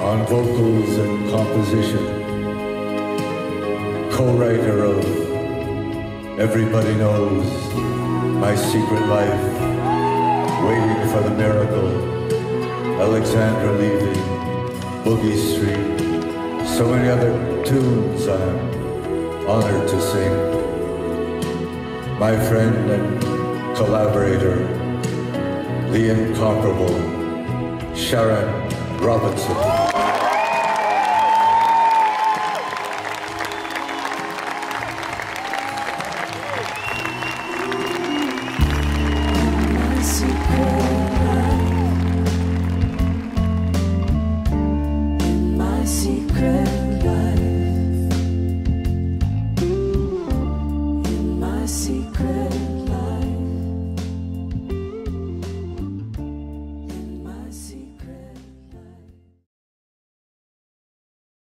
on vocals and composition, co-writer of Everybody Knows, My Secret Life, Waiting for the Miracle, Alexandra Leaving, Boogie Street, so many other tunes I'm honored to sing. My friend and collaborator, the incomparable Sharon Robinson.